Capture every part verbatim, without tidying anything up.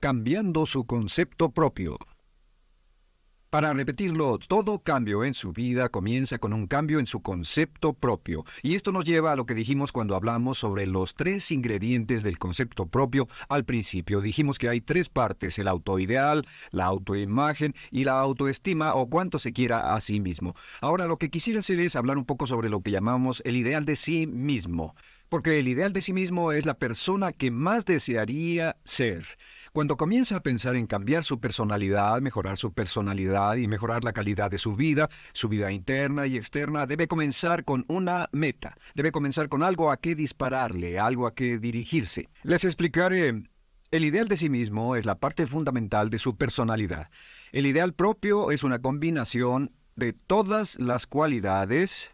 cambiando su concepto propio. Para repetirlo, todo cambio en su vida comienza con un cambio en su concepto propio. Y esto nos lleva a lo que dijimos cuando hablamos sobre los tres ingredientes del concepto propio. Al principio dijimos que hay tres partes: el autoideal, la autoimagen y la autoestima, o cuanto se quiera a sí mismo. Ahora lo que quisiera hacer es hablar un poco sobre lo que llamamos el ideal de sí mismo. Porque el ideal de sí mismo es la persona que más desearía ser. Cuando comienza a pensar en cambiar su personalidad, mejorar su personalidad y mejorar la calidad de su vida, su vida interna y externa, debe comenzar con una meta. Debe comenzar con algo a qué dispararle, algo a qué dirigirse. Les explicaré. El ideal de sí mismo es la parte fundamental de su personalidad. El ideal propio es una combinación de todas las cualidades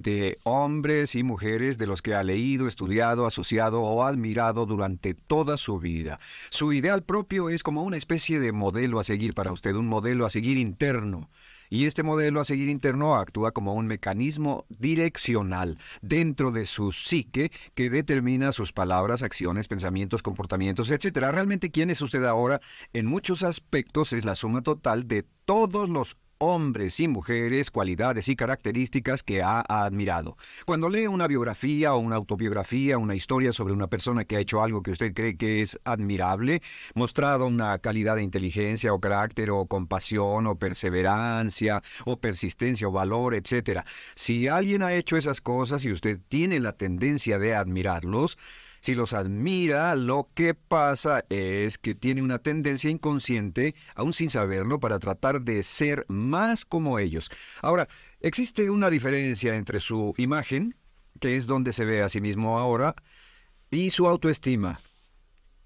de hombres y mujeres de los que ha leído, estudiado, asociado o admirado durante toda su vida. Su ideal propio es como una especie de modelo a seguir para usted, un modelo a seguir interno. Y este modelo a seguir interno actúa como un mecanismo direccional dentro de su psique que determina sus palabras, acciones, pensamientos, comportamientos, etcétera. Realmente, quién es usted ahora, en muchos aspectos, es la suma total de todos los hombres y mujeres, cualidades y características que ha admirado. Cuando lee una biografía o una autobiografía, una historia sobre una persona que ha hecho algo que usted cree que es admirable, mostrado una calidad de inteligencia o carácter o compasión o perseverancia o persistencia o valor, etcétera. Si alguien ha hecho esas cosas y usted tiene la tendencia de admirarlos, si los admira, lo que pasa es que tiene una tendencia inconsciente, aún sin saberlo, para tratar de ser más como ellos. Ahora, existe una diferencia entre su imagen, que es donde se ve a sí mismo ahora, y su autoestima,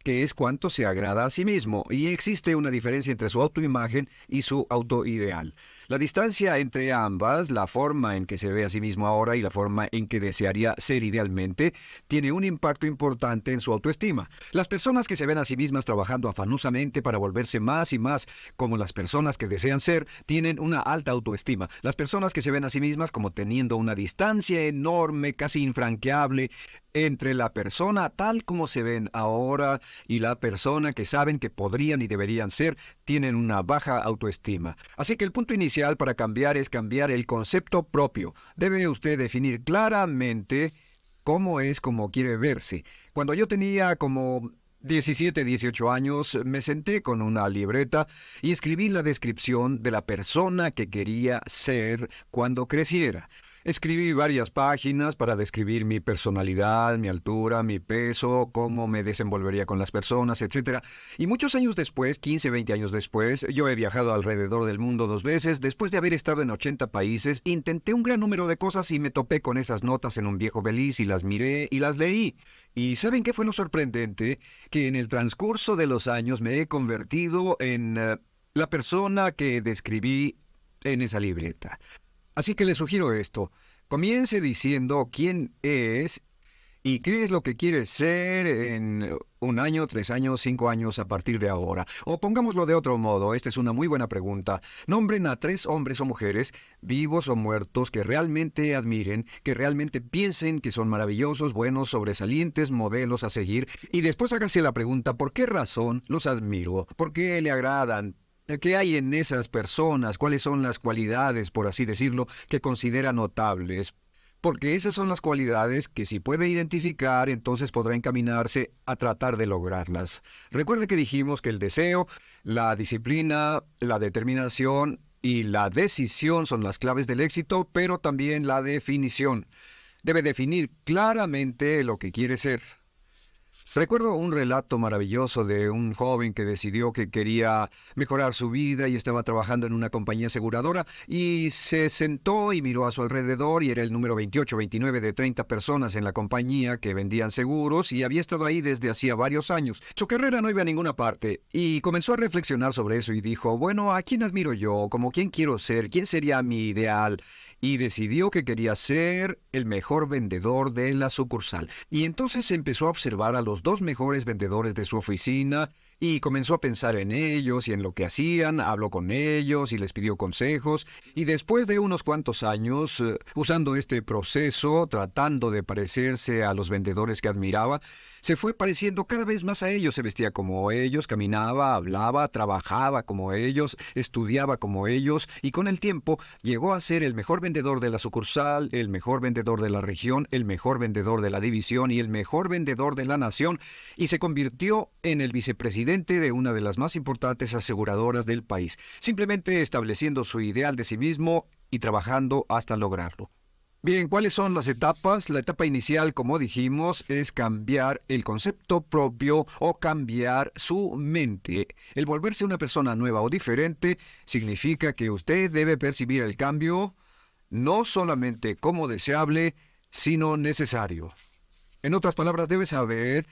que es cuánto se agrada a sí mismo. Y existe una diferencia entre su autoimagen y su autoideal. La distancia entre ambas, la forma en que se ve a sí mismo ahora y la forma en que desearía ser idealmente, tiene un impacto importante en su autoestima. Las personas que se ven a sí mismas trabajando afanosamente para volverse más y más como las personas que desean ser, tienen una alta autoestima. Las personas que se ven a sí mismas como teniendo una distancia enorme, casi infranqueable, entre la persona tal como se ven ahora y la persona que saben que podrían y deberían ser, tienen una baja autoestima. Así que el punto inicial para cambiar es cambiar el concepto propio. Debe usted definir claramente cómo es como quiere verse. Cuando yo tenía como diecisiete, dieciocho años, me senté con una libreta y escribí la descripción de la persona que quería ser cuando creciera. Escribí varias páginas para describir mi personalidad, mi altura, mi peso, cómo me desenvolvería con las personas, etcétera. Y muchos años después, quince, veinte años después, yo he viajado alrededor del mundo dos veces. Después de haber estado en ochenta países, intenté un gran número de cosas y me topé con esas notas en un viejo beliz y las miré y las leí. ¿Y saben qué fue lo sorprendente? Que en el transcurso de los años me he convertido en uh, la persona que describí en esa libreta. Así que le sugiero esto. Comience diciendo quién es y qué es lo que quiere ser en un año, tres años, cinco años a partir de ahora. O pongámoslo de otro modo, esta es una muy buena pregunta. Nombren a tres hombres o mujeres, vivos o muertos, que realmente admiren, que realmente piensen que son maravillosos, buenos, sobresalientes, modelos a seguir. Y después hágase la pregunta, ¿por qué razón los admiro? ¿Por qué le agradan? ¿Qué hay en esas personas? ¿Cuáles son las cualidades, por así decirlo, que considera notables? Porque esas son las cualidades que si puede identificar, entonces podrá encaminarse a tratar de lograrlas. Recuerde que dijimos que el deseo, la disciplina, la determinación y la decisión son las claves del éxito, pero también la definición. Debe definir claramente lo que quiere ser. Recuerdo un relato maravilloso de un joven que decidió que quería mejorar su vida y estaba trabajando en una compañía aseguradora y se sentó y miró a su alrededor y era el número veintiocho, veintinueve de treinta personas en la compañía que vendían seguros y había estado ahí desde hacía varios años. Su carrera no iba a ninguna parte y comenzó a reflexionar sobre eso y dijo, bueno, ¿a quién admiro yo? ¿Como quién quiero ser? ¿Quién sería mi ideal? Y decidió que quería ser el mejor vendedor de la sucursal. Y entonces empezó a observar a los dos mejores vendedores de su oficina y comenzó a pensar en ellos y en lo que hacían, habló con ellos y les pidió consejos. Y después de unos cuantos años, uh, usando este proceso, tratando de parecerse a los vendedores que admiraba, Se fue pareciendo cada vez más a ellos, se vestía como ellos, caminaba, hablaba, trabajaba como ellos, estudiaba como ellos, y con el tiempo llegó a ser el mejor vendedor de la sucursal, el mejor vendedor de la región, el mejor vendedor de la división y el mejor vendedor de la nación, y se convirtió en el vicepresidente de una de las más importantes aseguradoras del país, simplemente estableciendo su ideal de sí mismo y trabajando hasta lograrlo. Bien, ¿cuáles son las etapas? La etapa inicial, como dijimos, es cambiar el concepto propio o cambiar su mente. El volverse una persona nueva o diferente significa que usted debe percibir el cambio no solamente como deseable, sino necesario. En otras palabras, debe saber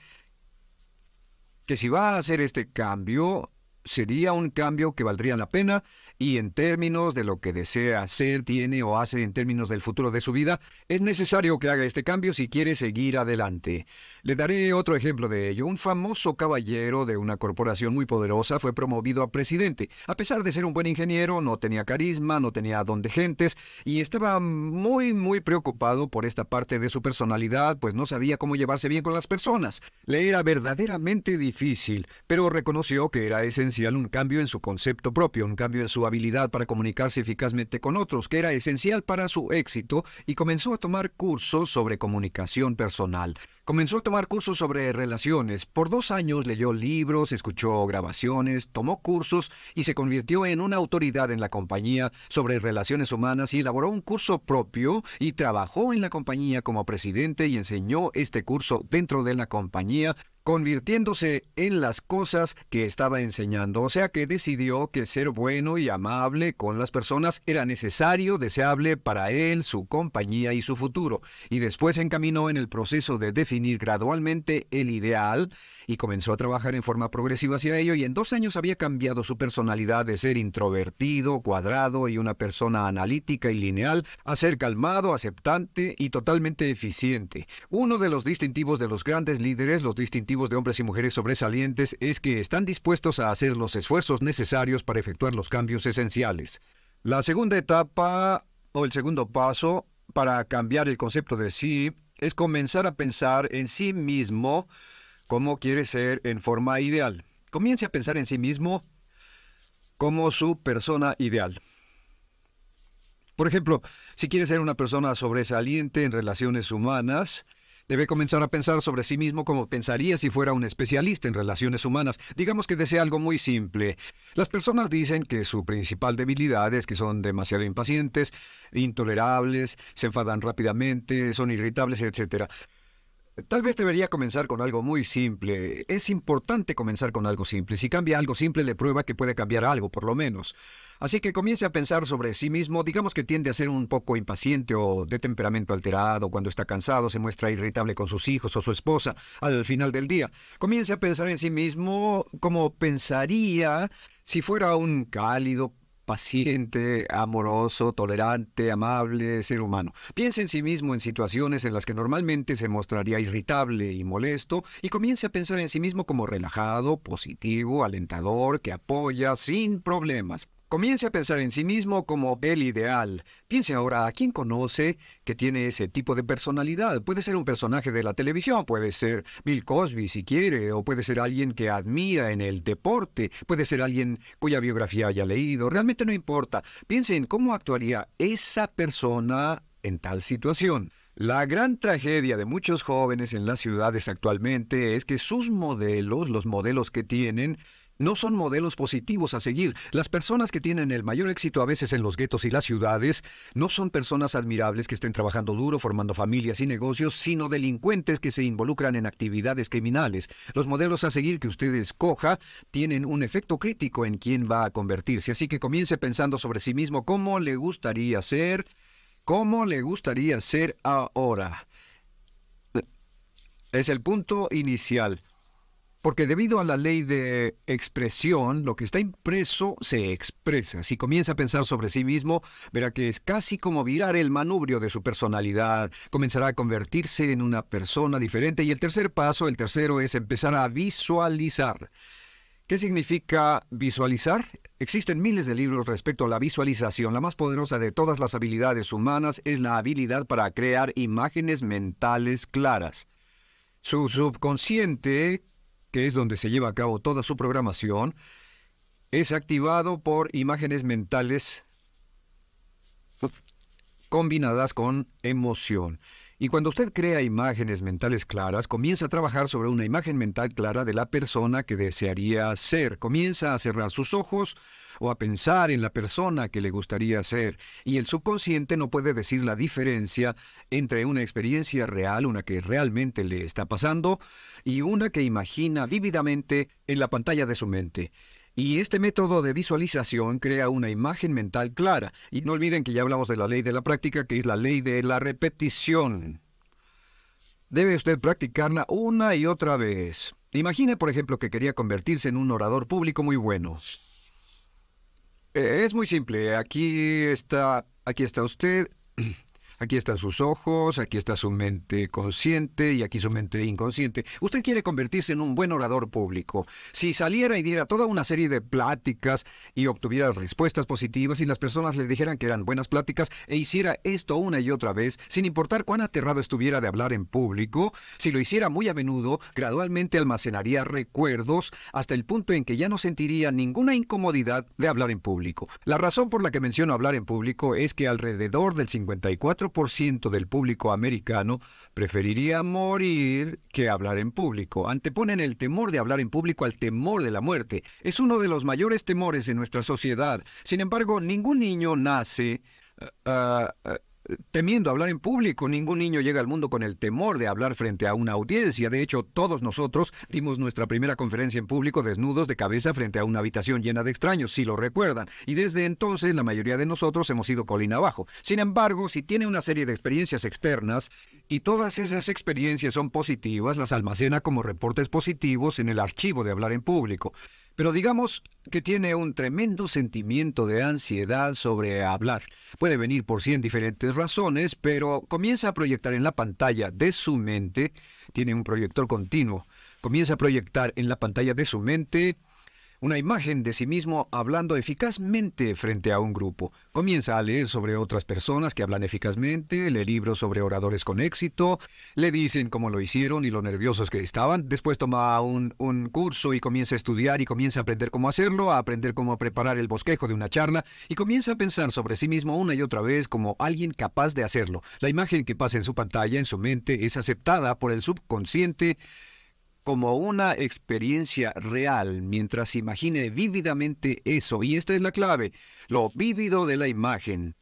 que si va a hacer este cambio, sería un cambio que valdría la pena y en términos de lo que desea hacer, tiene o hace en términos del futuro de su vida, es necesario que haga este cambio si quiere seguir adelante. Le daré otro ejemplo de ello. Un famoso caballero de una corporación muy poderosa fue promovido a presidente. A pesar de ser un buen ingeniero, no tenía carisma, no tenía don de gentes y estaba muy, muy preocupado por esta parte de su personalidad, pues no sabía cómo llevarse bien con las personas. Le era verdaderamente difícil, pero reconoció que era esencial un cambio en su concepto propio, un cambio en su habilidad para comunicarse eficazmente con otros, que era esencial para su éxito, y comenzó a tomar cursos sobre comunicación personal. Comenzó a tomar cursos sobre relaciones. Por dos años leyó libros, escuchó grabaciones, tomó cursos y se convirtió en una autoridad en la compañía sobre relaciones humanas y elaboró un curso propio y trabajó en la compañía como presidente y enseñó este curso dentro de la compañía, convirtiéndose en las cosas que estaba enseñando. O sea que decidió que ser bueno y amable con las personas era necesario, deseable para él, su compañía y su futuro. Y después se encaminó en el proceso de definir gradualmente el ideal y comenzó a trabajar en forma progresiva hacia ello, y en dos años había cambiado su personalidad de ser introvertido, cuadrado y una persona analítica y lineal, a ser calmado, aceptante y totalmente eficiente. Uno de los distintivos de los grandes líderes, los distintivos de hombres y mujeres sobresalientes, es que están dispuestos a hacer los esfuerzos necesarios para efectuar los cambios esenciales. La segunda etapa o el segundo paso para cambiar el concepto de sí es comenzar a pensar en sí mismo como quiere ser en forma ideal. Comience a pensar en sí mismo como su persona ideal. Por ejemplo, si quiere ser una persona sobresaliente en relaciones humanas, debe comenzar a pensar sobre sí mismo como pensaría si fuera un especialista en relaciones humanas. Digamos que desea algo muy simple. Las personas dicen que su principal debilidad es que son demasiado impacientes, intolerables, se enfadan rápidamente, son irritables, etcétera. Tal vez debería comenzar con algo muy simple. Es importante comenzar con algo simple. Si cambia algo simple, le prueba que puede cambiar algo, por lo menos. Así que comience a pensar sobre sí mismo. Digamos que tiende a ser un poco impaciente o de temperamento alterado. Cuando está cansado, se muestra irritable con sus hijos o su esposa. Al final del día, comience a pensar en sí mismo como pensaría si fuera un cálido, paciente, amoroso, tolerante, amable, ser humano. Piense en sí mismo en situaciones en las que normalmente se mostraría irritable y molesto y comience a pensar en sí mismo como relajado, positivo, alentador, que apoya sin problemas. Comience a pensar en sí mismo como el ideal. Piense ahora a quién conoce que tiene ese tipo de personalidad. Puede ser un personaje de la televisión, puede ser Bill Cosby si quiere, o puede ser alguien que admira en el deporte, puede ser alguien cuya biografía haya leído. Realmente no importa. Piense en cómo actuaría esa persona en tal situación. La gran tragedia de muchos jóvenes en las ciudades actualmente es que sus modelos, los modelos que tienen, no son modelos positivos a seguir. Las personas que tienen el mayor éxito a veces en los guetos y las ciudades no son personas admirables que estén trabajando duro, formando familias y negocios, sino delincuentes que se involucran en actividades criminales. Los modelos a seguir que usted escoja tienen un efecto crítico en quién va a convertirse. Así que comience pensando sobre sí mismo cómo le gustaría ser, cómo le gustaría ser ahora. Es el punto inicial. Porque debido a la ley de expresión, lo que está impreso se expresa. Si comienza a pensar sobre sí mismo, verá que es casi como virar el manubrio de su personalidad. Comenzará a convertirse en una persona diferente. Y el tercer paso, el tercero, es empezar a visualizar. ¿Qué significa visualizar? Existen miles de libros respecto a la visualización. La más poderosa de todas las habilidades humanas es la habilidad para crear imágenes mentales claras. Su subconsciente, que es donde se lleva a cabo toda su programación, es activado por imágenes mentales combinadas con emoción. Y cuando usted crea imágenes mentales claras, comienza a trabajar sobre una imagen mental clara de la persona que desearía ser. Comienza a cerrar sus ojos o a pensar en la persona que le gustaría ser. Y el subconsciente no puede decir la diferencia entre una experiencia real, una que realmente le está pasando, y una que imagina vívidamente en la pantalla de su mente. Y este método de visualización crea una imagen mental clara. Y no olviden que ya hablamos de la ley de la práctica, que es la ley de la repetición. Debe usted practicarla una y otra vez. Imagine, por ejemplo, que quería convertirse en un orador público muy bueno. Es muy simple. Aquí está, aquí está usted, aquí están sus ojos, aquí está su mente consciente y aquí su mente inconsciente. Usted quiere convertirse en un buen orador público. Si saliera y diera toda una serie de pláticas y obtuviera respuestas positivas y las personas le dijeran que eran buenas pláticas e hiciera esto una y otra vez, sin importar cuán aterrado estuviera de hablar en público, si lo hiciera muy a menudo, gradualmente almacenaría recuerdos hasta el punto en que ya no sentiría ninguna incomodidad de hablar en público. La razón por la que menciono hablar en público es que alrededor del cincuenta y cuatro por ciento del público americano preferiría morir que hablar en público. Anteponen el temor de hablar en público al temor de la muerte. Es uno de los mayores temores en nuestra sociedad. Sin embargo, ningún niño nace uh, uh, temiendo hablar en público. Ningún niño llega al mundo con el temor de hablar frente a una audiencia. De hecho, todos nosotros dimos nuestra primera conferencia en público desnudos de cabeza frente a una habitación llena de extraños, si lo recuerdan. Y desde entonces, la mayoría de nosotros hemos ido colina abajo. Sin embargo, si tiene una serie de experiencias externas, y todas esas experiencias son positivas, las almacena como reportes positivos en el archivo de hablar en público. Pero digamos que tiene un tremendo sentimiento de ansiedad sobre hablar. Puede venir por cien diferentes razones, pero comienza a proyectar en la pantalla de su mente, tiene un proyector continuo, comienza a proyectar en la pantalla de su mente una imagen de sí mismo hablando eficazmente frente a un grupo. Comienza a leer sobre otras personas que hablan eficazmente, lee libros sobre oradores con éxito, le dicen cómo lo hicieron y lo nerviosos que estaban. Después toma un, un curso y comienza a estudiar y comienza a aprender cómo hacerlo, a aprender cómo preparar el bosquejo de una charla y comienza a pensar sobre sí mismo una y otra vez como alguien capaz de hacerlo. La imagen que pasa en su pantalla, en su mente, es aceptada por el subconsciente como una experiencia real, mientras imagine vívidamente eso. Y esta es la clave, lo vívido de la imagen.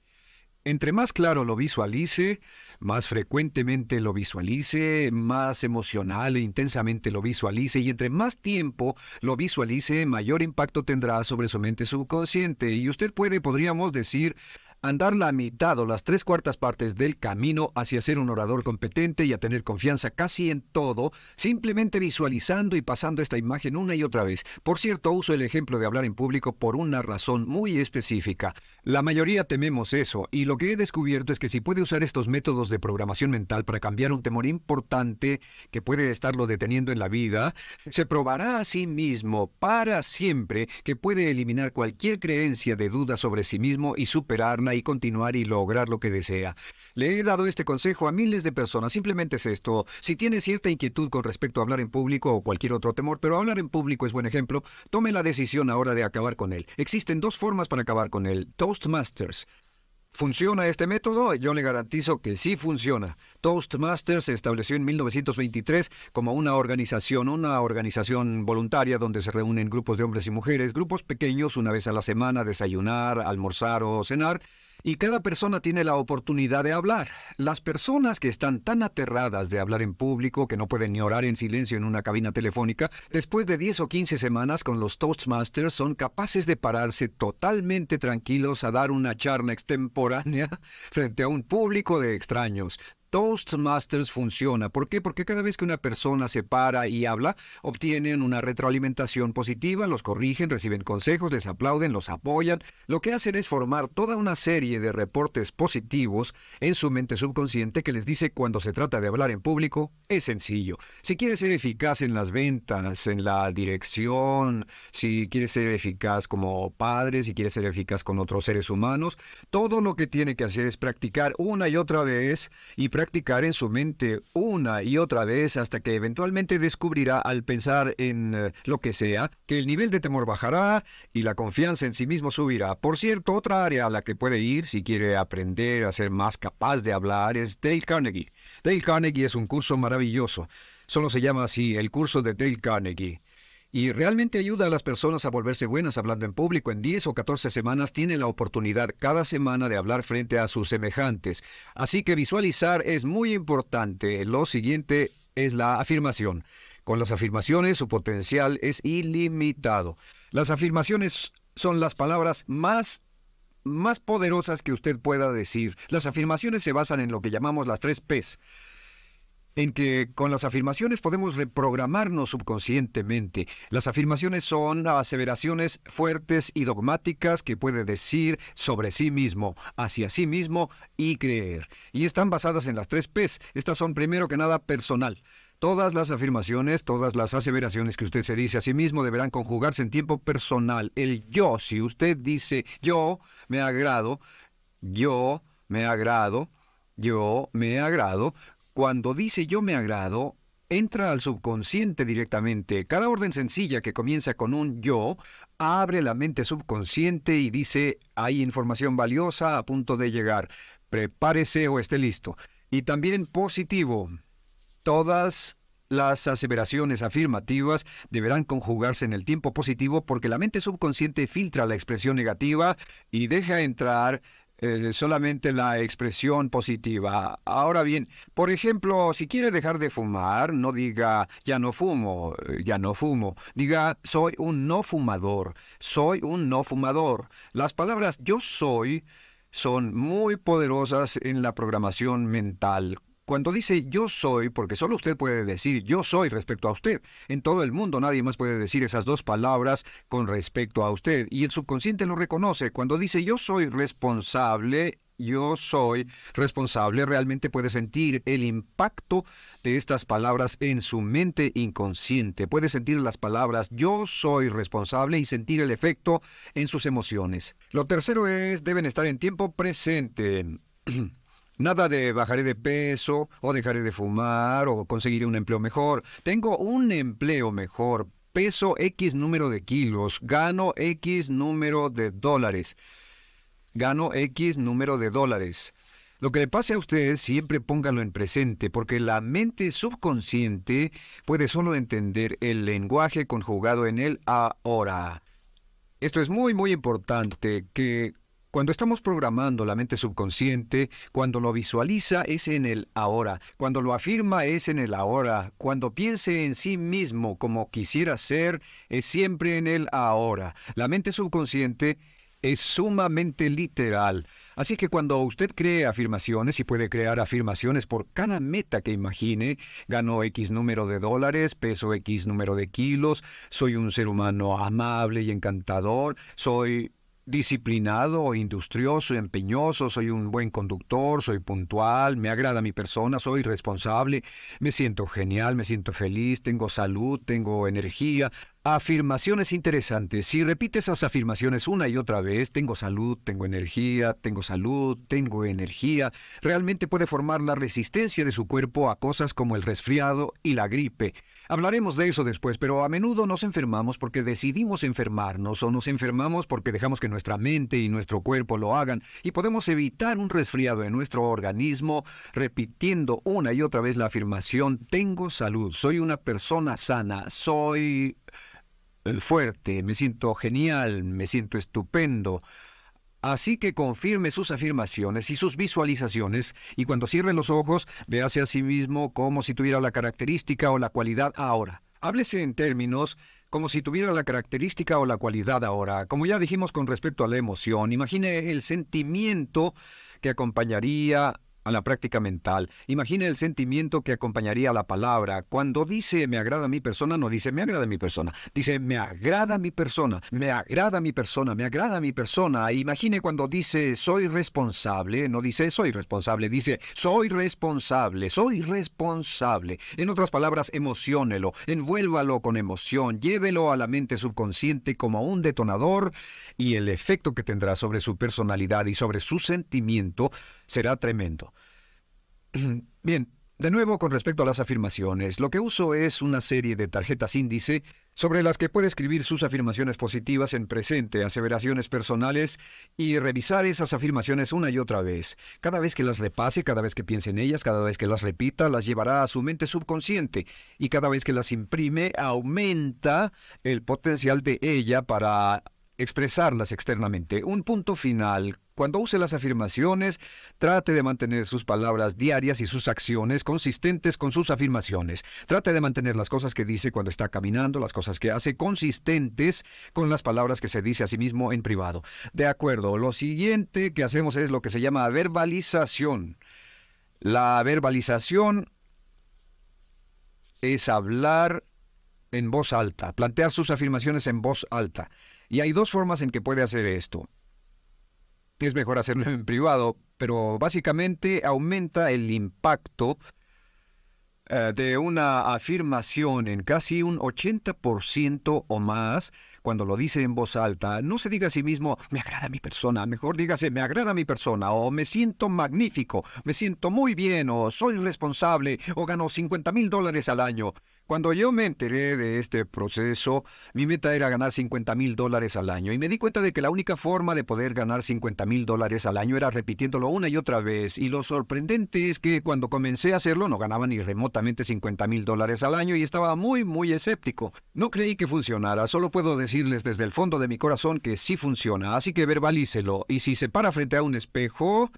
Entre más claro lo visualice, más frecuentemente lo visualice, más emocional e intensamente lo visualice, y entre más tiempo lo visualice, mayor impacto tendrá sobre su mente subconsciente. Y usted puede, podríamos decir, andar la mitad o las tres cuartas partes del camino hacia ser un orador competente y a tener confianza casi en todo, simplemente visualizando y pasando esta imagen una y otra vez. Por cierto, uso el ejemplo de hablar en público por una razón muy específica. La mayoría tememos eso, y lo que he descubierto es que si puede usar estos métodos de programación mental para cambiar un temor importante que puede estarlo deteniendo en la vida, se probará a sí mismo para siempre que puede eliminar cualquier creencia de duda sobre sí mismo y superarla y continuar y lograr lo que desea. Le he dado este consejo a miles de personas. Simplemente es esto. Si tiene cierta inquietud con respecto a hablar en público o cualquier otro temor, pero hablar en público es buen ejemplo, tome la decisión ahora de acabar con él. Existen dos formas para acabar con él. Toastmasters. ¿Funciona este método? Yo le garantizo que sí funciona. Toastmasters se estableció en mil novecientos veintitrés como una organización, una organización voluntaria donde se reúnen grupos de hombres y mujeres, grupos pequeños una vez a la semana, desayunar, almorzar o cenar, y cada persona tiene la oportunidad de hablar. Las personas que están tan aterradas de hablar en público que no pueden ni orar en silencio en una cabina telefónica, después de diez o quince semanas con los Toastmasters son capaces de pararse totalmente tranquilos a dar una charla extemporánea frente a un público de extraños. Toastmasters funciona. ¿Por qué? Porque cada vez que una persona se para y habla, obtienen una retroalimentación positiva, los corrigen, reciben consejos, les aplauden, los apoyan. Lo que hacen es formar toda una serie de reportes positivos en su mente subconsciente que les dice cuando se trata de hablar en público, es sencillo. Si quieres ser eficaz en las ventas, en la dirección, si quieres ser eficaz como padre, si quieres ser eficaz con otros seres humanos, todo lo que tiene que hacer es practicar una y otra vez y practicar practicar en su mente una y otra vez hasta que eventualmente descubrirá al pensar en eh, lo que sea, que el nivel de temor bajará y la confianza en sí mismo subirá. Por cierto, otra área a la que puede ir si quiere aprender a ser más capaz de hablar es Dale Carnegie. Dale Carnegie es un curso maravilloso. Solo se llama así, el curso de Dale Carnegie. Y realmente ayuda a las personas a volverse buenas hablando en público. En diez o catorce semanas tienen la oportunidad cada semana de hablar frente a sus semejantes. Así que visualizar es muy importante. Lo siguiente es la afirmación. Con las afirmaciones su potencial es ilimitado. Las afirmaciones son las palabras más más poderosas que usted pueda decir. Las afirmaciones se basan en lo que llamamos las tres P's. En que con las afirmaciones podemos reprogramarnos subconscientemente. Las afirmaciones son aseveraciones fuertes y dogmáticas que puede decir sobre sí mismo, hacia sí mismo y creer. Y están basadas en las tres P's. Estas son, primero que nada, personal. Todas las afirmaciones, todas las aseveraciones que usted se dice a sí mismo deberán conjugarse en tiempo personal. El yo, si usted dice yo me agrado, yo me agrado, yo me agrado... Cuando dice yo me agrado, entra al subconsciente directamente. Cada orden sencilla que comienza con un yo abre la mente subconsciente y dice hay información valiosa a punto de llegar. Prepárese o esté listo. Y también positivo. Todas las aseveraciones afirmativas deberán conjugarse en el tiempo positivo porque la mente subconsciente filtra la expresión negativa y deja entrar Eh, solamente la expresión positiva. Ahora bien, por ejemplo, si quiere dejar de fumar, no diga ya no fumo, ya no fumo. Diga soy un no fumador, soy un no fumador. Las palabras yo soy son muy poderosas en la programación mental. Cuando dice yo soy, porque solo usted puede decir yo soy respecto a usted. En todo el mundo nadie más puede decir esas dos palabras con respecto a usted. Y el subconsciente lo reconoce. Cuando dice yo soy responsable, yo soy responsable, realmente puede sentir el impacto de estas palabras en su mente inconsciente. Puede sentir las palabras yo soy responsable y sentir el efecto en sus emociones. Lo tercero es, deben estar en tiempo presente. Nada de bajaré de peso, o dejaré de fumar, o conseguiré un empleo mejor. Tengo un empleo mejor, peso X número de kilos, gano X número de dólares. Gano X número de dólares. Lo que le pase a usted, siempre póngalo en presente, porque la mente subconsciente puede solo entender el lenguaje conjugado en el ahora. Esto es muy, muy importante, que... Cuando estamos programando la mente subconsciente, cuando lo visualiza es en el ahora, cuando lo afirma es en el ahora, cuando piense en sí mismo como quisiera ser, es siempre en el ahora. La mente subconsciente es sumamente literal. Así que cuando usted cree afirmaciones, y puede crear afirmaciones por cada meta que imagine, gano X número de dólares, peso X número de kilos, soy un ser humano amable y encantador, soy... disciplinado, industrioso, empeñoso, soy un buen conductor, soy puntual, me agrada mi persona, soy responsable, me siento genial, me siento feliz, tengo salud, tengo energía. Afirmaciones interesantes. Si repite esas afirmaciones una y otra vez, tengo salud, tengo energía, tengo salud, tengo energía, realmente puede formar la resistencia de su cuerpo a cosas como el resfriado y la gripe. Hablaremos de eso después, pero a menudo nos enfermamos porque decidimos enfermarnos o nos enfermamos porque dejamos que nuestra mente y nuestro cuerpo lo hagan y podemos evitar un resfriado en nuestro organismo repitiendo una y otra vez la afirmación tengo salud, soy una persona sana, soy fuerte, me siento genial, me siento estupendo. Así que confirme sus afirmaciones y sus visualizaciones y cuando cierre los ojos, véase a sí mismo como si tuviera la característica o la cualidad ahora. Háblese en términos como si tuviera la característica o la cualidad ahora. Como ya dijimos con respecto a la emoción, imagine el sentimiento que acompañaría a la práctica mental. Imagine el sentimiento que acompañaría a la palabra. Cuando dice me agrada mi persona, no dice me agrada mi persona. Dice me agrada mi persona, me agrada mi persona, me agrada mi persona. Imagine cuando dice soy responsable, no dice soy responsable, dice soy responsable, soy responsable. En otras palabras, emociónelo, envuélvalo con emoción, llévelo a la mente subconsciente como un detonador y el efecto que tendrá sobre su personalidad y sobre su sentimiento será tremendo. Bien, de nuevo con respecto a las afirmaciones, lo que uso es una serie de tarjetas índice sobre las que puede escribir sus afirmaciones positivas en presente, aseveraciones personales y revisar esas afirmaciones una y otra vez. Cada vez que las repase, cada vez que piense en ellas, cada vez que las repita, las llevará a su mente subconsciente y cada vez que las imprime, aumenta el potencial de ella para expresarlas externamente. Un punto final. Cuando use las afirmaciones, trate de mantener sus palabras diarias y sus acciones consistentes con sus afirmaciones. Trate de mantener las cosas que dice cuando está caminando, las cosas que hace, consistentes con las palabras que se dice a sí mismo en privado. De acuerdo, lo siguiente que hacemos es lo que se llama verbalización. La verbalización es hablar en voz alta, plantear sus afirmaciones en voz alta. Y hay dos formas en que puede hacer esto. Es mejor hacerlo en privado, pero básicamente aumenta el impacto uh, de una afirmación en casi un ochenta por ciento o más cuando lo dice en voz alta. No se diga a sí mismo, me agrada mi persona, mejor dígase, me agrada mi persona, o me siento magnífico, me siento muy bien, o soy responsable, o gano cincuenta mil dólares al año. Cuando yo me enteré de este proceso, mi meta era ganar cincuenta mil dólares al año y me di cuenta de que la única forma de poder ganar cincuenta mil dólares al año era repitiéndolo una y otra vez. Y lo sorprendente es que cuando comencé a hacerlo no ganaba ni remotamente cincuenta mil dólares al año y estaba muy, muy escéptico. No creí que funcionara, solo puedo decirles desde el fondo de mi corazón que sí funciona, así que verbalícelo. Y si se para frente a un espejo,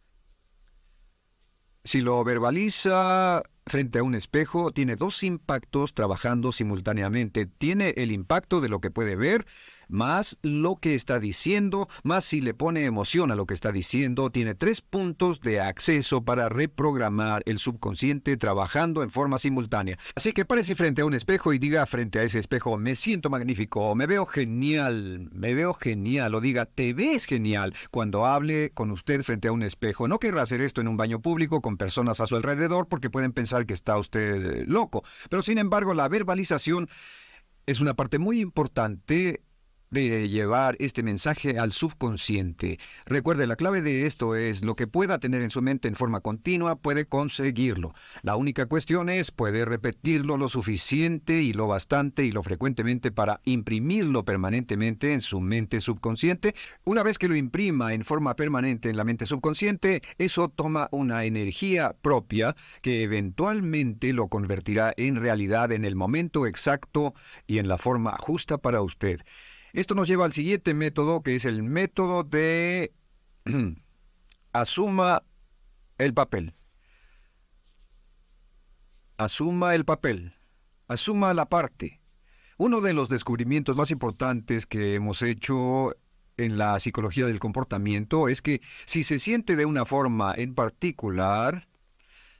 si lo verbaliza frente a un espejo, tiene dos impactos trabajando simultáneamente. Tiene el impacto de lo que puede ver, más lo que está diciendo, más si le pone emoción a lo que está diciendo. Tiene tres puntos de acceso para reprogramar el subconsciente trabajando en forma simultánea. Así que párese frente a un espejo y diga frente a ese espejo, me siento magnífico, me veo genial, me veo genial, o diga, te ves genial. Cuando hable con usted frente a un espejo, no querrá hacer esto en un baño público con personas a su alrededor porque pueden pensar que está usted loco. Pero sin embargo, la verbalización es una parte muy importante de llevar este mensaje al subconsciente. Recuerde, la clave de esto es lo que pueda tener en su mente en forma continua, puede conseguirlo. La única cuestión es, puede repetirlo lo suficiente y lo bastante y lo frecuentemente para imprimirlo permanentemente en su mente subconsciente. Una vez que lo imprima en forma permanente en la mente subconsciente, eso toma una energía propia que eventualmente lo convertirá en realidad en el momento exacto y en la forma justa para usted. Esto nos lleva al siguiente método, que es el método de asuma el papel. Asuma el papel. Asuma la parte. Uno de los descubrimientos más importantes que hemos hecho en la psicología del comportamiento es que si se siente de una forma en particular,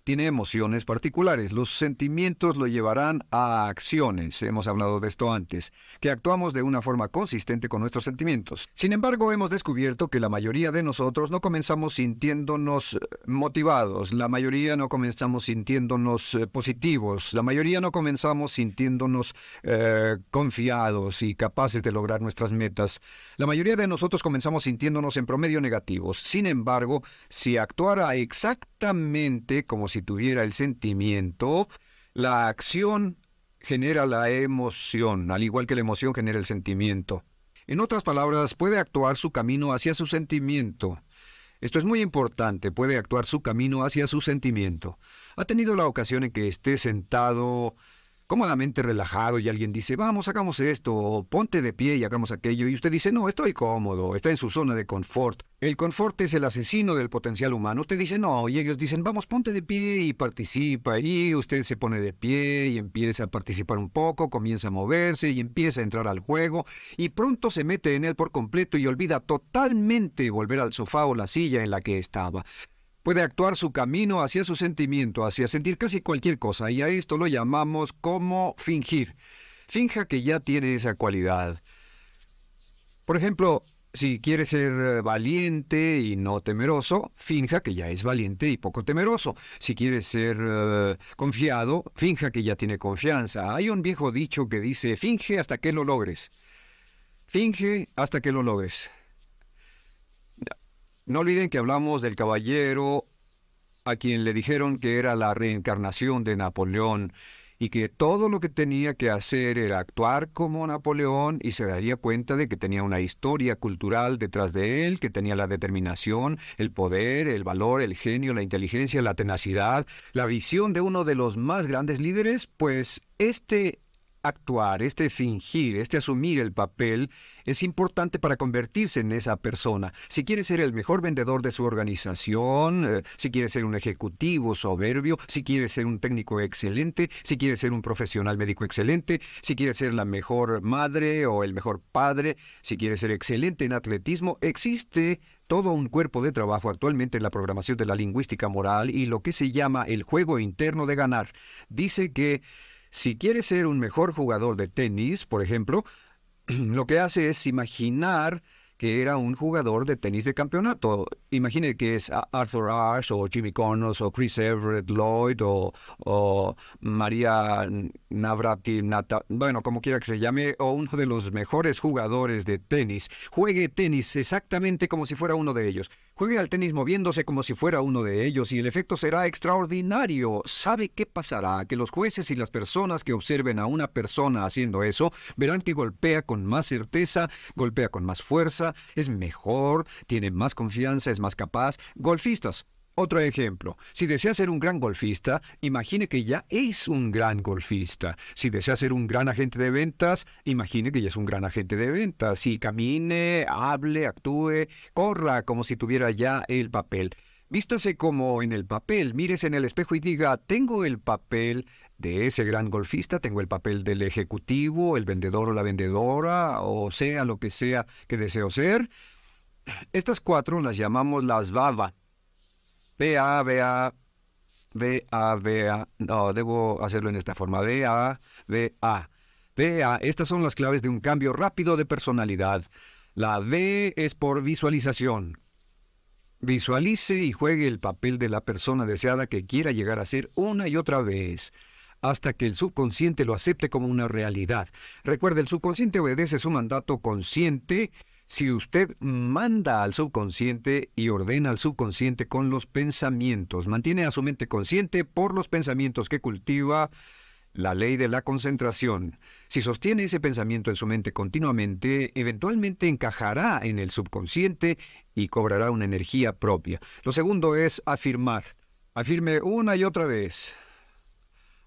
tiene emociones particulares. Los sentimientos lo llevarán a acciones. Hemos hablado de esto antes, que actuamos de una forma consistente con nuestros sentimientos. Sin embargo, hemos descubierto que la mayoría de nosotros no comenzamos sintiéndonos motivados. La mayoría no comenzamos sintiéndonos eh, positivos. La mayoría no comenzamos sintiéndonos eh, confiados y capaces de lograr nuestras metas. La mayoría de nosotros comenzamos sintiéndonos en promedio negativos. Sin embargo, si actuara exactamente como si tuviera el sentimiento, la acción genera la emoción, al igual que la emoción genera el sentimiento. En otras palabras, puede actuar su camino hacia su sentimiento. Esto es muy importante, puede actuar su camino hacia su sentimiento. ¿Ha tenido la ocasión en que esté sentado cómodamente relajado y alguien dice, vamos, hagamos esto, o ponte de pie y hagamos aquello, y usted dice, no, estoy cómodo, está en su zona de confort? El confort es el asesino del potencial humano. Usted dice, no, y ellos dicen, vamos, ponte de pie, y participa, y usted se pone de pie, y empieza a participar un poco, comienza a moverse, y empieza a entrar al juego, y pronto se mete en él por completo y olvida totalmente volver al sofá o la silla en la que estaba. Puede actuar su camino hacia su sentimiento, hacia sentir casi cualquier cosa, y a esto lo llamamos como fingir. Finja que ya tiene esa cualidad. Por ejemplo, si quiere ser valiente y no temeroso, finja que ya es valiente y poco temeroso. Si quiere ser uh, confiado, finja que ya tiene confianza. Hay un viejo dicho que dice, finge hasta que lo logres. Finge hasta que lo logres. No olviden que hablamos del caballero a quien le dijeron que era la reencarnación de Napoleón y que todo lo que tenía que hacer era actuar como Napoleón, y se daría cuenta de que tenía una historia cultural detrás de él, que tenía la determinación, el poder, el valor, el genio, la inteligencia, la tenacidad, la visión de uno de los más grandes líderes. Pues este actuar, este fingir, este asumir el papel es importante para convertirse en esa persona. Si quiere ser el mejor vendedor de su organización, eh, si quiere ser un ejecutivo soberbio, si quiere ser un técnico excelente, si quiere ser un profesional médico excelente, si quiere ser la mejor madre o el mejor padre, si quiere ser excelente en atletismo, existe todo un cuerpo de trabajo actualmente en la programación de la lingüística moral y lo que se llama el juego interno de ganar. Dice que si quiere ser un mejor jugador de tenis, por ejemplo, lo que hace es imaginar que era un jugador de tenis de campeonato. Imagine que es Arthur Ashe o Jimmy Connors o Chris Everett Lloyd o, o María Navratilova, bueno, como quiera que se llame, o uno de los mejores jugadores de tenis. Juegue tenis exactamente como si fuera uno de ellos. Juegue al tenis moviéndose como si fuera uno de ellos y el efecto será extraordinario. ¿Sabe qué pasará? Que los jueces y las personas que observen a una persona haciendo eso verán que golpea con más certeza, golpea con más fuerza, es mejor, tiene más confianza, es más capaz. Golfistas. Otro ejemplo, si desea ser un gran golfista, imagine que ya es un gran golfista. Si desea ser un gran agente de ventas, imagine que ya es un gran agente de ventas. Y camine, hable, actúe, corra como si tuviera ya el papel. Vístase como en el papel, mírese en el espejo y diga, tengo el papel de ese gran golfista, tengo el papel del ejecutivo, el vendedor o la vendedora, o sea lo que sea que deseo ser. Estas cuatro las llamamos las baba. B-A, B-A, B-A, B-A, no, debo hacerlo en esta forma, B-A, B-A, B-A, estas son las claves de un cambio rápido de personalidad. La V es por visualización. Visualice y juegue el papel de la persona deseada que quiera llegar a ser una y otra vez, hasta que el subconsciente lo acepte como una realidad. Recuerde, el subconsciente obedece su mandato consciente. Si usted manda al subconsciente y ordena al subconsciente con los pensamientos, mantiene a su mente consciente por los pensamientos que cultiva, la ley de la concentración. Si sostiene ese pensamiento en su mente continuamente, eventualmente encajará en el subconsciente y cobrará una energía propia. Lo segundo es afirmar. Afirme una y otra vez.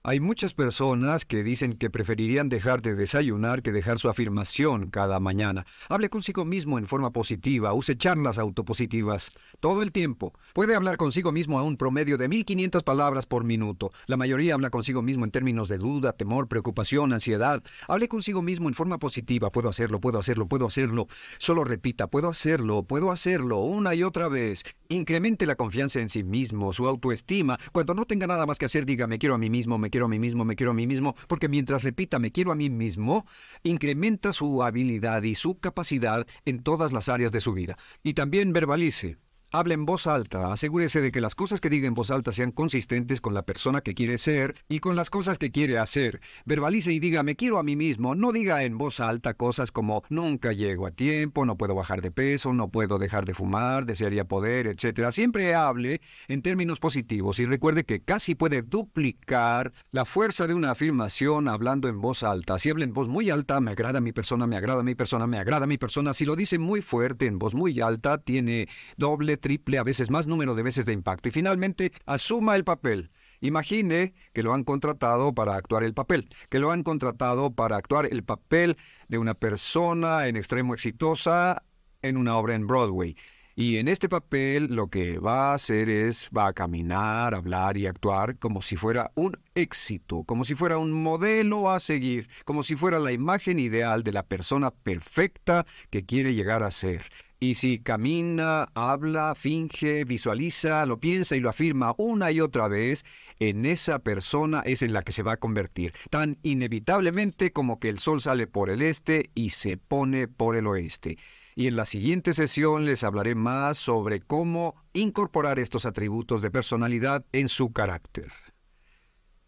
Hay muchas personas que dicen que preferirían dejar de desayunar que dejar su afirmación cada mañana. Hable consigo mismo en forma positiva, use charlas autopositivas todo el tiempo. Puede hablar consigo mismo a un promedio de mil quinientas palabras por minuto. La mayoría habla consigo mismo en términos de duda, temor, preocupación, ansiedad. Hable consigo mismo en forma positiva. Puedo hacerlo, puedo hacerlo, puedo hacerlo. Solo repita, puedo hacerlo, puedo hacerlo, una y otra vez. Incremente la confianza en sí mismo, su autoestima. Cuando no tenga nada más que hacer, diga, me quiero a mí mismo, me quiero a mí mismo, me quiero a mí mismo, porque mientras repita me quiero a mí mismo, incrementa su habilidad y su capacidad en todas las áreas de su vida. Y también verbalice. Hable en voz alta, asegúrese de que las cosas que diga en voz alta sean consistentes con la persona que quiere ser y con las cosas que quiere hacer. Verbalice y diga, me quiero a mí mismo. No diga en voz alta cosas como, nunca llego a tiempo, no puedo bajar de peso, no puedo dejar de fumar, desearía poder, etcétera. Siempre hable en términos positivos y recuerde que casi puede duplicar la fuerza de una afirmación hablando en voz alta. Si habla en voz muy alta, me agrada mi persona, me agrada mi persona, me agrada mi persona. Si lo dice muy fuerte, en voz muy alta, tiene doble, triple, a veces más número de veces de impacto. Y finalmente, asuma el papel. Imagine que lo han contratado para actuar el papel, que lo han contratado para actuar el papel de una persona en extremo exitosa en una obra en Broadway. Y en este papel lo que va a hacer es, va a caminar, hablar y actuar como si fuera un éxito, como si fuera un modelo a seguir, como si fuera la imagen ideal de la persona perfecta que quiere llegar a ser. Y si camina, habla, finge, visualiza, lo piensa y lo afirma una y otra vez, en esa persona es en la que se va a convertir, tan inevitablemente como que el sol sale por el este y se pone por el oeste. Y en la siguiente sesión les hablaré más sobre cómo incorporar estos atributos de personalidad en su carácter.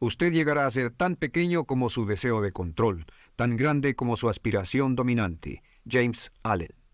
Usted llegará a ser tan pequeño como su deseo de control, tan grande como su aspiración dominante. James Allen.